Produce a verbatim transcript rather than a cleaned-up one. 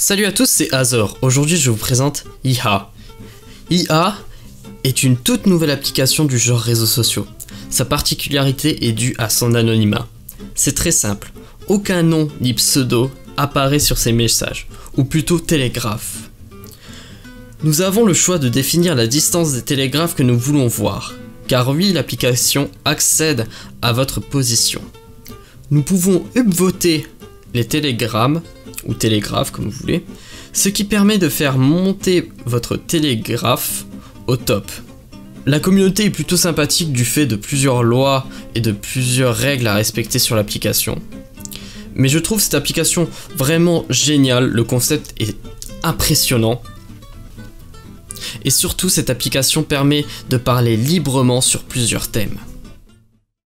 Salut à tous, c'est Azor. Aujourd'hui, je vous présente Yiha. Yiha est une toute nouvelle application du genre réseaux sociaux. Sa particularité est due à son anonymat. C'est très simple. Aucun nom ni pseudo apparaît sur ces messages, ou plutôt télégraphes. Nous avons le choix de définir la distance des télégraphes que nous voulons voir, car oui, l'application accède à votre position. Nous pouvons upvoter les télégrammes ou télégraphes comme vous voulez, ce qui permet de faire monter votre télégraphe au top. La communauté est plutôt sympathique du fait de plusieurs lois et de plusieurs règles à respecter sur l'application. Mais je trouve cette application vraiment géniale, le concept est impressionnant. Et surtout, cette application permet de parler librement sur plusieurs thèmes.